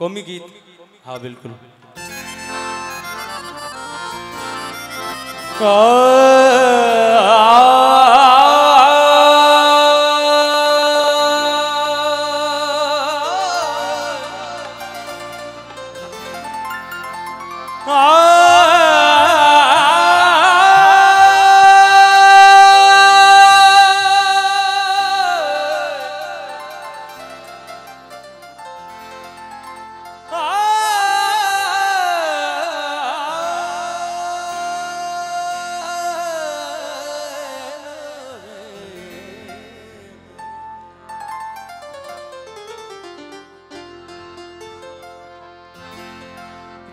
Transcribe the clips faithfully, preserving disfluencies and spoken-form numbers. कौमी गीत, हाँ बिल्कुल।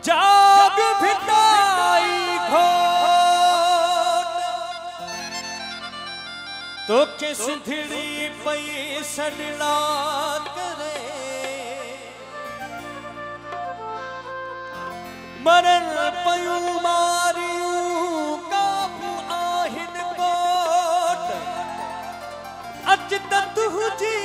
जाग भिताई घोट तो किस धिड़ी पई सड़ना करे मरल पयू मारियू काबू आहिन कोट अच तुझी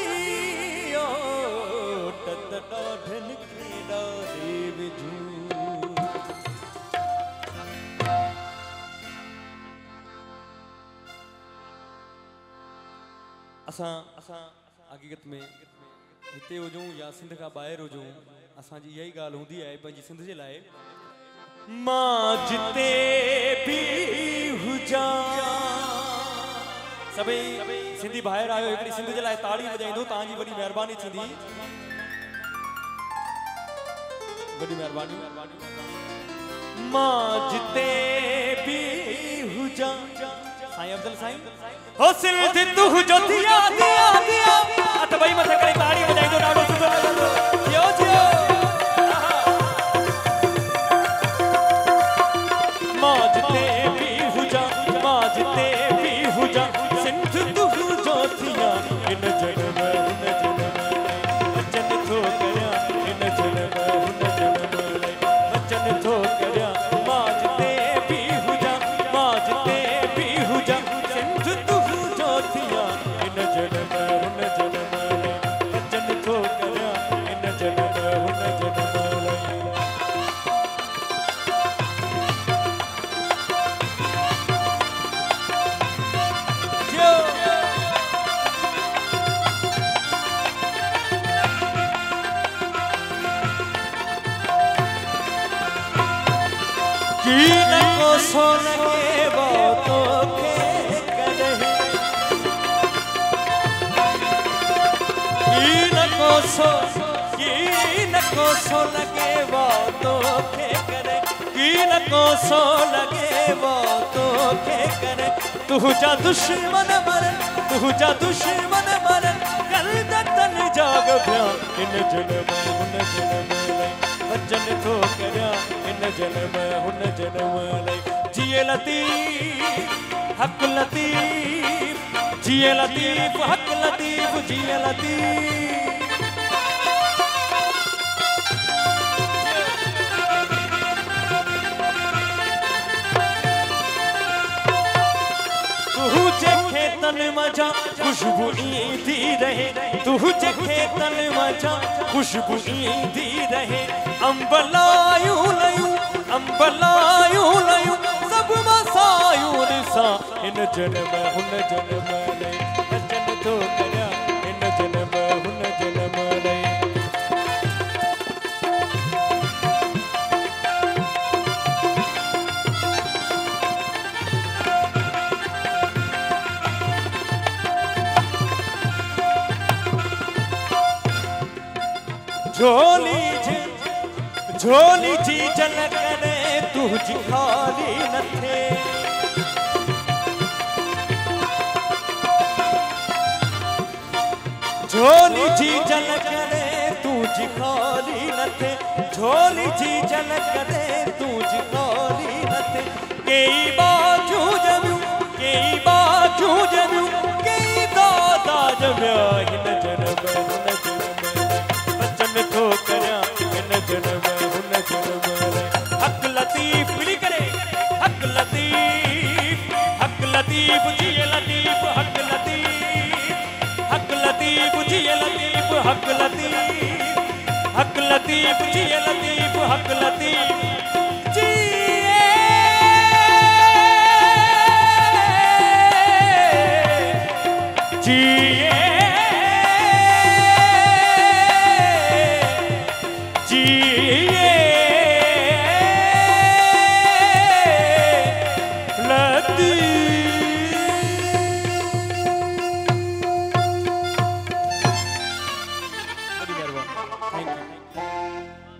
असा असा हकीकत में हिते हुजूं या सिंध का बाहर हुजूं असा जी यही गाल हुंदी है पंहिंजी सिंध जे लाए मां जिते भी हुजा सभी सिंधी बाहर आयो एकड़ी सिंध जे लाए ताड़ी वजाइंदो तां जी वॾी महिरबानी थींदी वॾी महिरबानी मां जिते भी हुजा साईं अफजल साईं हो सिंध तू जो दिया दिया दिया अत भाई मत करे ताड़ी बजाई दो डाडो सुनो जियो जियो माजते भी हुजा माजते भी हुजा सिंध तू जो दिया इन जन्म इन जन्म वचन थो करया इन जन्म इन जन्म वचन थो करया माजते भी हुजा माजते भी हुजा सोन के बातों के नको सो नको सो लगे बातों के करे नको सो लगे बातों के करे तू जा दुश्मन मर तू जा दुश्मन मर कल तक तन जाग भया इन जन्म उन जन्म वचन थो करया इन जन्म उन जन्म जिए लतीफ हक लतीफ जिए लतीफ हक लतीफ जिए लतीफ तू जखे तन मजा खुशबू ईंदी रहे तू जखे तन मजा खुशबू ईंदी रहे अंबलायूं लयूं अंबलायूं लयूं इन जन्म हुन जन्म ले वचन थो करया इन जन्म हुन जन्म ले झोली जी झोली जी जन करे तू जी खाली न थे झोली जी जल करे तू जी खाली न थे झोली जी जल करे तू जी खाली न थे कई बाजू जम्यू कई बाजू जम्यू कई दादा जम्या इन जन्म हुन जन्म वचन थो करया इन जन्म हुन जन्म हक लतीफ मिली करे हक लतीफ हक लतीफ जी लतीफ हक लतीफ हक लतीफ हक लतीफ हक लतीफ जी लतीफ हक लतीफ।